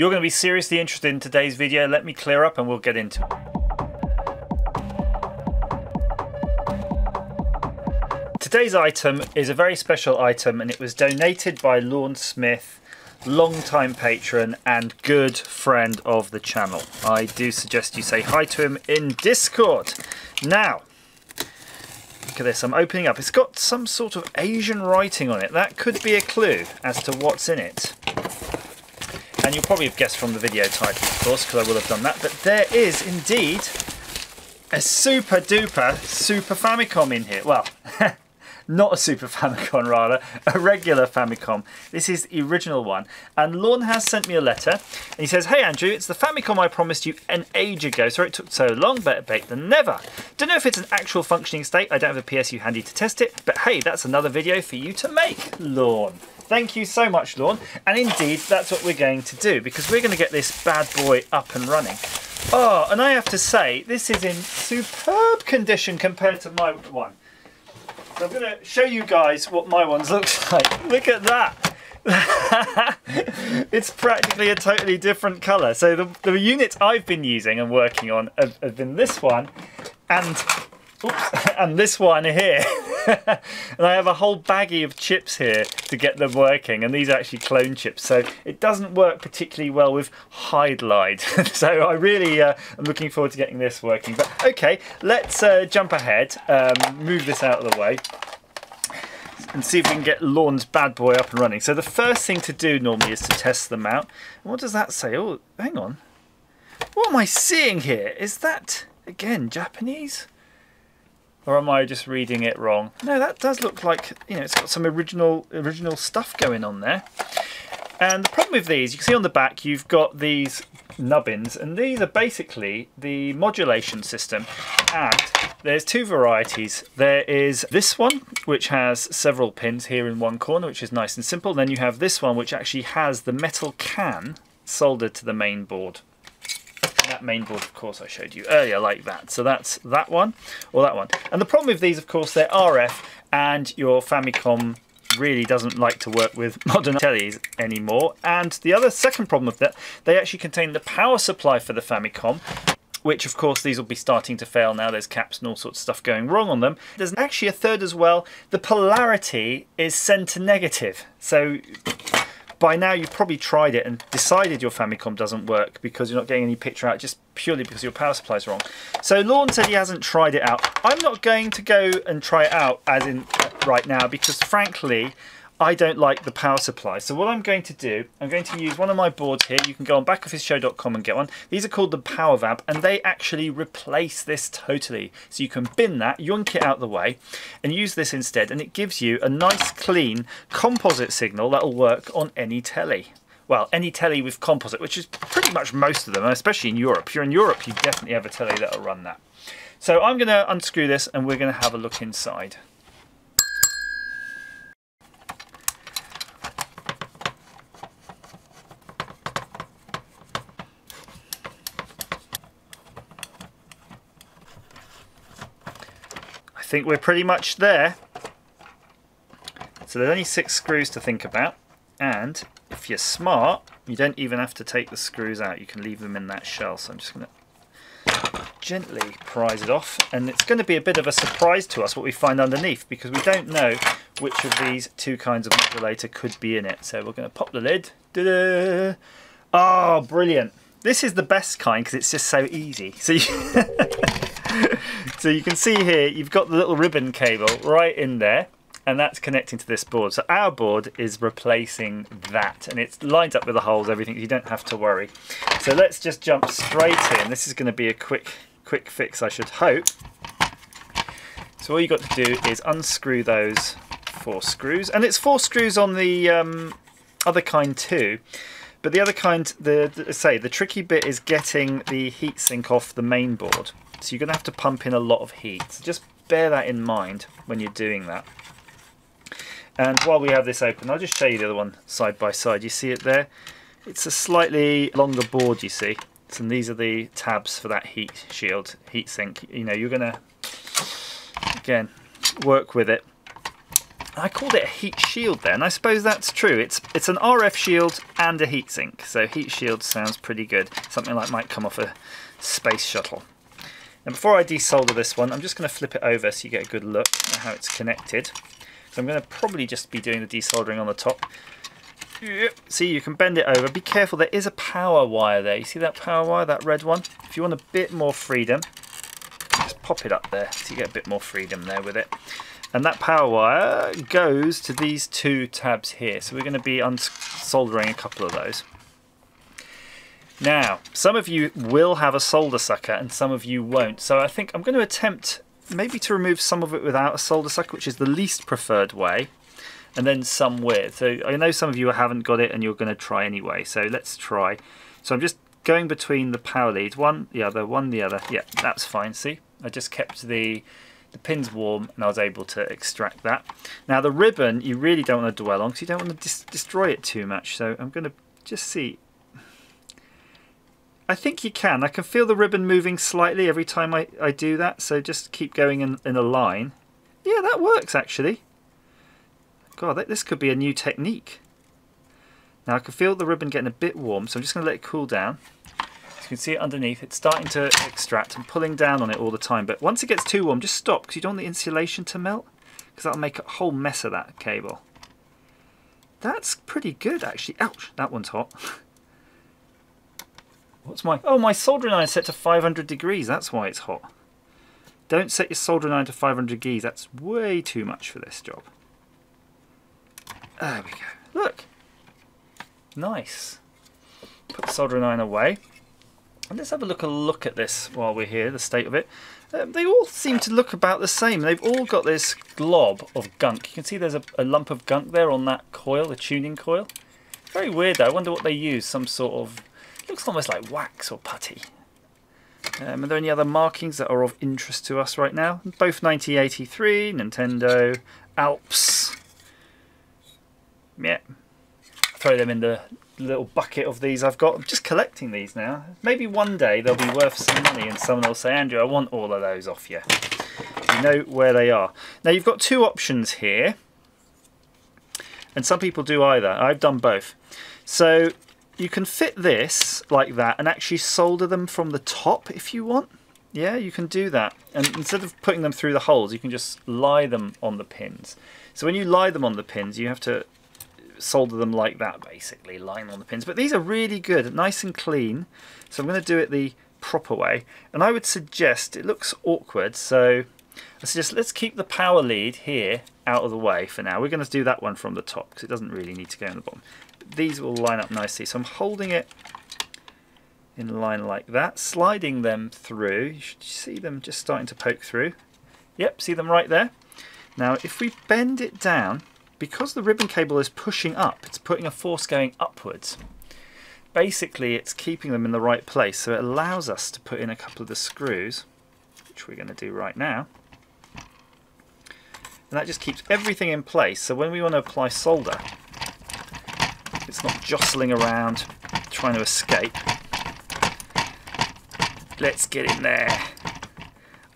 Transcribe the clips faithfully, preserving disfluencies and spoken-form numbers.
You're going to be seriously interested in today's video. Let me clear up and we'll get into it. Today's item is a very special item, and it was donated by Lorne Smith, long-time patron and good friend of the channel. I do suggest you say hi to him in Discord. Now, look at this, I'm opening up. It's got some sort of Asian writing on it. That could be a clue as to what's in it. And you'll probably have guessed from the video title, of course, because I will have done that, but there is indeed a super duper Super Famicom in here. Well, not a Super Famicom, rather, a regular Famicom. This is the original one. And Lorne has sent me a letter, and he says, "Hey Andrew, it's the Famicom I promised you an age ago. Sorry it took so long, better bait than never. Don't know if it's an actual functioning state. I don't have a P S U handy to test it, but hey, that's another video for you to make, Lorne." Thank you so much, Lorne. And indeed, that's what we're going to do, because we're going to get this bad boy up and running. Oh, and I have to say, this is in superb condition compared to my one. So I'm going to show you guys what my ones looks like. Look at that. It's practically a totally different colour. So the, the units I've been using and working on have, have been this one and, oops, and this one here. And I have a whole baggie of chips here to get them working, and these are actually clone chips, so it doesn't work particularly well with Hydlide. So I really uh, am looking forward to getting this working. But okay, let's uh, jump ahead, um, move this out of the way, and see if we can get Lorne's bad boy up and running. So the first thing to do normally is to test them out. And what does that say? Oh, hang on. What am I seeing here? Is that, again, Japanese? Or am I just reading it wrong? No, that does look like, you know, it's got some original original stuff going on there. And the problem with these, you can see on the back, you've got these nubbins, and these are basically the modulation system. And there's two varieties. There is this one, which has several pins here in one corner, which is nice and simple. And then you have this one, which actually has the metal can soldered to the main board. That main board, of course, I showed you earlier, like that. So that's that one or that one. And the problem with these, of course, they're R F, and your Famicom really doesn't like to work with modern tellies anymore. And the other second problem with that, they actually contain the power supply for the Famicom, which, of course, these will be starting to fail now. There's caps and all sorts of stuff going wrong on them. There's actually a third as well. The polarity is sent to negative. So by now you've probably tried it and decided your Famicom doesn't work because you're not getting any picture out just purely because your power supply is wrong. So Lorne said he hasn't tried it out. I'm not going to go and try it out as in right now because frankly I don't like the power supply. So what I'm going to do, I'm going to use one of my boards here. You can go on back office show dot com and get one. These are called the Power VAMP, and they actually replace this totally. So you can bin that, yonk it out the way and use this instead, and it gives you a nice clean composite signal that'll work on any telly. Well, any telly with composite, which is pretty much most of them, especially in Europe. If you're in Europe, you definitely have a telly that'll run that. So I'm going to unscrew this and we're going to have a look inside. I think we're pretty much there. So there's only six screws to think about, and if you're smart, you don't even have to take the screws out. You can leave them in that shell. So I'm just going to gently prise it off, and it's going to be a bit of a surprise to us what we find underneath because we don't know which of these two kinds of modulator could be in it. So we're going to pop the lid. Da-da! Oh, brilliant. This is the best kind because it's just so easy. So you So you can see here, you've got the little ribbon cable right in there, and that's connecting to this board. So our board is replacing that, and it's lined up with the holes, everything, so you don't have to worry. So let's just jump straight in. This is going to be a quick, quick fix, I should hope. So all you've got to do is unscrew those four screws, and it's four screws on the um, other kind too. But the other kind, the, the say, the tricky bit is getting the heatsink off the main board. So you're going to have to pump in a lot of heat. So just bear that in mind when you're doing that. And while we have this open, I'll just show you the other one side by side. You see it there? It's a slightly longer board, you see. And these are the tabs for that heat shield, heat sink. You know, you're going to, again, work with it. I called it a heat shield there, and I suppose that's true. It's it's an R F shield and a heatsink, so heat shield sounds pretty good. Something like might come off a space shuttle. And before I desolder this one, I'm just going to flip it over so you get a good look at how it's connected. So I'm going to probably just be doing the desoldering on the top. See, you can bend it over. Be careful, there is a power wire there. You see that power wire, that red one? If you want a bit more freedom, just pop it up there so you get a bit more freedom there with it. And that power wire goes to these two tabs here. So we're going to be unsoldering a couple of those. Now, some of you will have a solder sucker and some of you won't. So I think I'm going to attempt maybe to remove some of it without a solder sucker, which is the least preferred way, and then some with. So I know some of you haven't got it and you're going to try anyway. So let's try. So I'm just going between the power leads. One, the other, one, the other. Yeah, that's fine. See, I just kept the... the pin's warm and I was able to extract that. Now the ribbon you really don't want to dwell on because you don't want to dis destroy it too much, so I'm going to just see. I think you can. I can feel the ribbon moving slightly every time I, I do that, so just keep going in, in a line. Yeah, that works actually. God, that, this could be a new technique. Now I can feel the ribbon getting a bit warm, so I'm just going to let it cool down. You can see it underneath, it's starting to extract. I'm pulling down on it all the time, but once it gets too warm, just stop, because you don't want the insulation to melt, because that'll make a whole mess of that cable. That's pretty good, actually. Ouch, that one's hot. What's my... oh, my soldering iron is set to five hundred degrees. That's why it's hot. Don't set your soldering iron to five hundred degrees. That's way too much for this job. There we go. Look. Nice. Put the soldering iron away. And let's have a look, a look at this while we're here, the state of it. Um, they all seem to look about the same. They've all got this glob of gunk. You can see there's a, a lump of gunk there on that coil, the tuning coil. Very weird though. I wonder what they use. Some sort of... it looks almost like wax or putty. Um, are there any other markings that are of interest to us right now? Both nineteen eighty-three, Nintendo, Alps. Yeah. Throw them in the... little bucket of these I've got. I'm just collecting these now. Maybe one day they'll be worth some money and someone will say, Andrew, I want all of those off you. You know where they are. Now you've got two options here, and some people do either. I've done both. So you can fit this like that and actually solder them from the top if you want. Yeah, you can do that. And instead of putting them through the holes, you can just lie them on the pins. So when you lie them on the pins, you have to solder them like that, basically lying on the pins. But these are really good, nice and clean, so I'm going to do it the proper way. And I would suggest, it looks awkward, so I suggest let's keep the power lead here out of the way for now. We're going to do that one from the top because it doesn't really need to go in the bottom, but these will line up nicely. So I'm holding it in line like that, sliding them through. You should see them just starting to poke through. Yep, see them right there. Now if we bend it down, because the ribbon cable is pushing up, it's putting a force going upwards. Basically, it's keeping them in the right place, so it allows us to put in a couple of the screws, which we're going to do right now. And that just keeps everything in place, so when we want to apply solder, it's not jostling around, trying to escape. Let's get in there.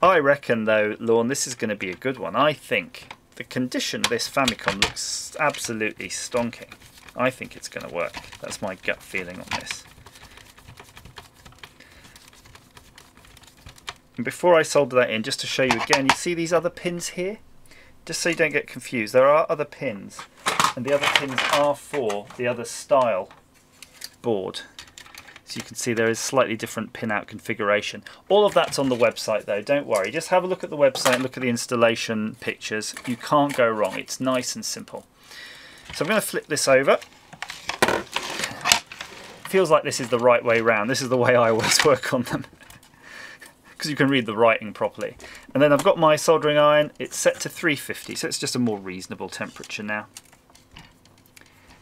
I reckon, though, Lorne, this is going to be a good one, I think. The condition of this Famicom looks absolutely stonking. I think it's going to work. That's my gut feeling on this. And before I solder that in, just to show you again, you see these other pins here? Just so you don't get confused, there are other pins. And the other pins are for the other style board. So you can see there is slightly different pin-out configuration. All of that's on the website though, don't worry. Just have a look at the website, look at the installation pictures. You can't go wrong, it's nice and simple. So I'm going to flip this over. Feels like this is the right way round. This is the way I always work on them. Because you can read the writing properly. And then I've got my soldering iron, it's set to three fifty, so it's just a more reasonable temperature now.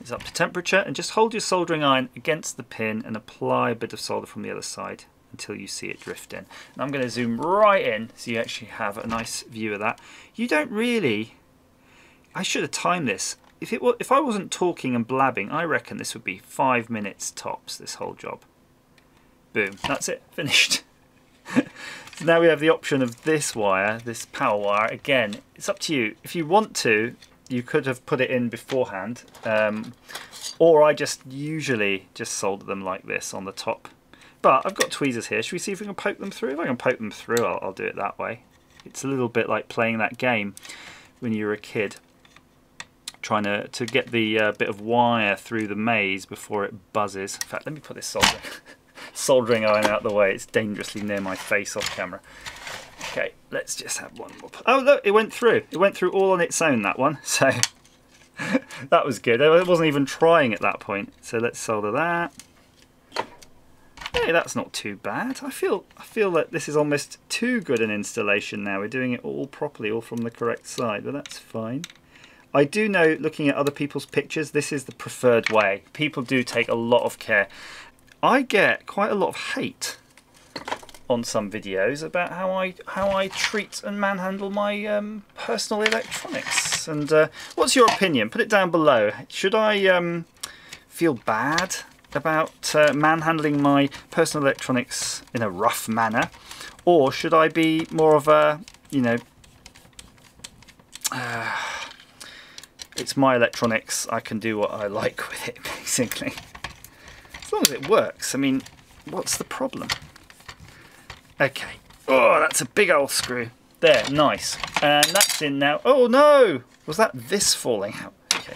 It's up to temperature, and just hold your soldering iron against the pin and apply a bit of solder from the other side until you see it drift in. And I'm going to zoom right in so you actually have a nice view of that. You don't really... I should have timed this. If it were, if I wasn't talking and blabbing, I reckon this would be five minutes tops, this whole job. Boom, that's it, finished. So now we have the option of this wire, this power wire. Again, it's up to you. If you want to, you could have put it in beforehand, um, or I just usually just solder them like this on the top. But I've got tweezers here. Should we see if we can poke them through? If I can poke them through, I'll, I'll do it that way. It's a little bit like playing that game when you were a kid, trying to, to get the uh, bit of wire through the maze before it buzzes. In fact, let me put this soldering, soldering iron out the way. It's dangerously near my face off camera. Okay, let's just have one more. Oh, look, it went through. It went through all on its own, that one. So that was good. I wasn't even trying at that point. So let's solder that. Hey, that's not too bad. I feel I feel that this is almost too good an installation now. We're doing it all properly, all from the correct side, but that's fine. I do know, looking at other people's pictures, this is the preferred way. People do take a lot of care. I get quite a lot of hate on some videos about how I how I treat and manhandle my um, personal electronics. And uh, what's your opinion? Put it down below. Should I um, feel bad about uh, manhandling my personal electronics in a rough manner, or should I be more of a, you know, uh, it's my electronics, I can do what I like with it, basically. As long as it works, I mean, what's the problem? Okay, oh, that's a big old screw. There, nice. And that's in now. Oh no! Was that this falling out? Okay.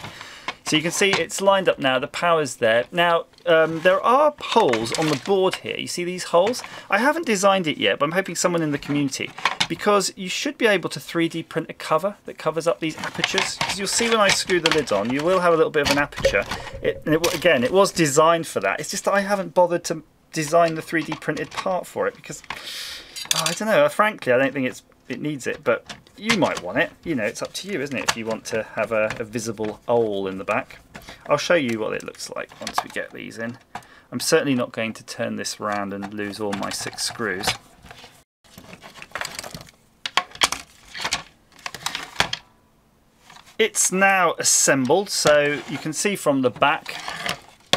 So you can see it's lined up now, the power's there. Now, um, there are holes on the board here. You see these holes? I haven't designed it yet, but I'm hoping someone in the community, because you should be able to three D print a cover that covers up these apertures. Because you'll see when I screw the lid on, you will have a little bit of an aperture. It, and it, again, it was designed for that. It's just that I haven't bothered to design the three D printed part for it, because, oh, I don't know, frankly, I don't think it's it needs it, but you might want it. You know, it's up to you, isn't it, if you want to have a, a visible hole in the back. I'll show you what it looks like once we get these in. I'm certainly not going to turn this round and lose all my six screws. It's now assembled, so you can see from the back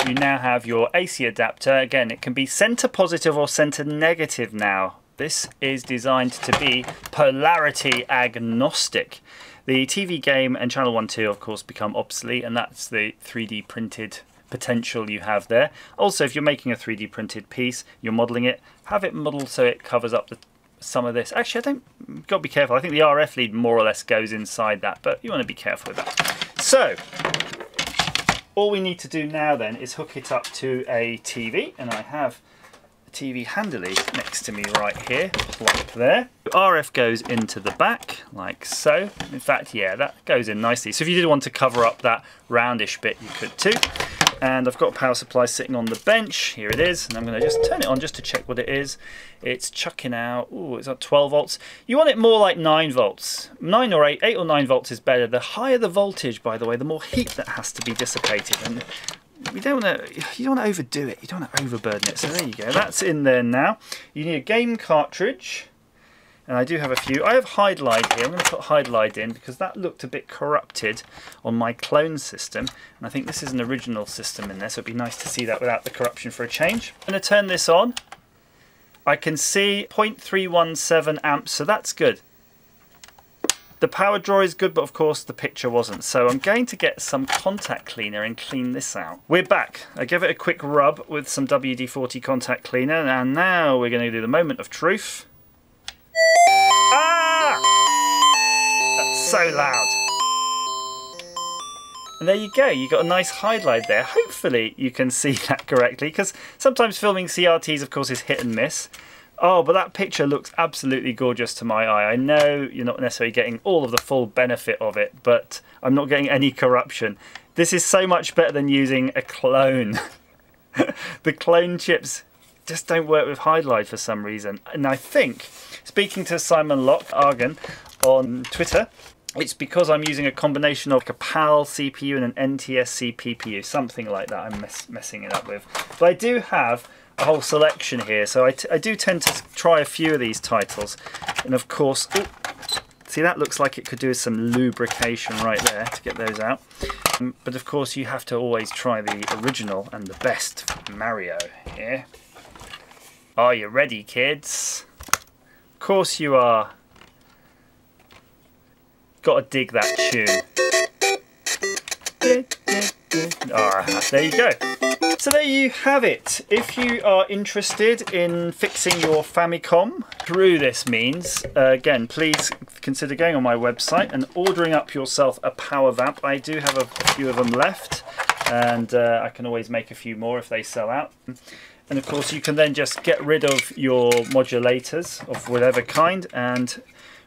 you now have your A C adapter. Again, it can be center positive or center negative now. This is designed to be polarity agnostic. The T V game and channel one two, of course, become obsolete, and that's the three D printed potential you have there. Also, if you're making a three D printed piece, you're modeling it, have it modeled so it covers up the, some of this. Actually, I don't, gotta be careful. I think the R F lead more or less goes inside that, but you wanna be careful with that. So, all we need to do now then is hook it up to a T V, and I have T V handily next to me right here, like there. R F goes into the back like so. In fact, yeah, that goes in nicely. So if you did want to cover up that roundish bit, you could too. And I've got a power supply sitting on the bench. Here it is, and I'm going to just turn it on just to check what it is. It's chucking out, ooh, it's at twelve volts. You want it more like nine volts. nine or eight, eight or nine volts is better. The higher the voltage, by the way, the more heat that has to be dissipated. And we don't want to, you don't want to overdo it, you don't want to overburden it. So there you go, that's in there now. You need a game cartridge, and I do have a few. I have Hydlide here. I'm going to put Hydlide in because that looked a bit corrupted on my clone system, and I think this is an original system in there, so it'd be nice to see that without the corruption for a change. I'm going to turn this on. I can see zero point three one seven amps, so that's good. The power draw is good, but of course the picture wasn't. So I'm going to get some contact cleaner and clean this out. We're back. I gave it a quick rub with some W D forty contact cleaner, and now we're going to do the moment of truth. Ah! That's so loud. And there you go. You got a nice highlight there. Hopefully you can see that correctly, because sometimes filming C R Ts, of course, is hit and miss. Oh, but that picture looks absolutely gorgeous to my eye. I know you're not necessarily getting all of the full benefit of it, but I'm not getting any corruption. This is so much better than using a clone. The clone chips just don't work with Hydlide for some reason. And I think, speaking to Simon Locke Argan on Twitter, it's because I'm using a combination of a kapal C P U and an N T S C P P U, something like that I'm mess messing it up with. But I do have a whole selection here, so I, t I do tend to try a few of these titles, and of course, ooh, see, that looks like it could do with some lubrication right there to get those out. Um, but of course, you have to always try the original and the best Mario here. Are you ready, kids? Of course you are. Gotta dig that tune. Ah, there you go. So there you have it. If you are interested in fixing your Famicom through this means, uh, again, please consider going on my website and ordering up yourself a Power VAMP. I do have a few of them left, and uh, I can always make a few more if they sell out. And of course you can then just get rid of your modulators of whatever kind and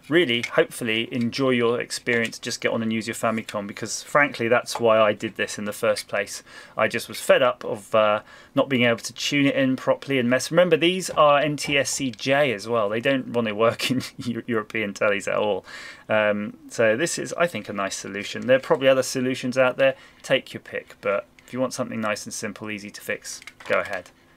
really hopefully enjoy your experience. Just get on and use your Famicom, because frankly that's why I did this in the first place. I just was fed up of uh, not being able to tune it in properly and mess. Remember, these are N T S C J as well. They don't want to work in European tellies at all. Um, so this is, I think, a nice solution. There are probably other solutions out there. Take your pick, but if you want something nice and simple, easy to fix, go ahead.